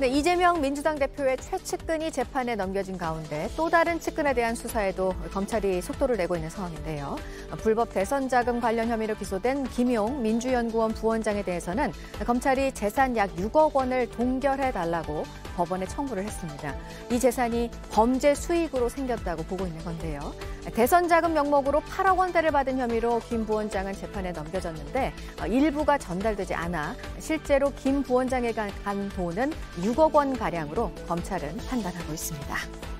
네, 이재명 민주당 대표의 최측근이 재판에 넘겨진 가운데 또 다른 측근에 대한 수사에도 검찰이 속도를 내고 있는 상황인데요. 불법 대선 자금 관련 혐의로 기소된 김용 민주연구원 부원장에 대해서는 검찰이 재산 약 6억 원을 동결해달라고 법원에 청구를 했습니다. 이 재산이 범죄 수익으로 생겼다고 보고 있는 건데요. 대선 자금 명목으로 8억 원대를 받은 혐의로 김 부원장은 재판에 넘겨졌는데 일부가 전달되지 않아 실제로 김 부원장에게 간 돈은 6억 원가량으로 검찰은 판단하고 있습니다.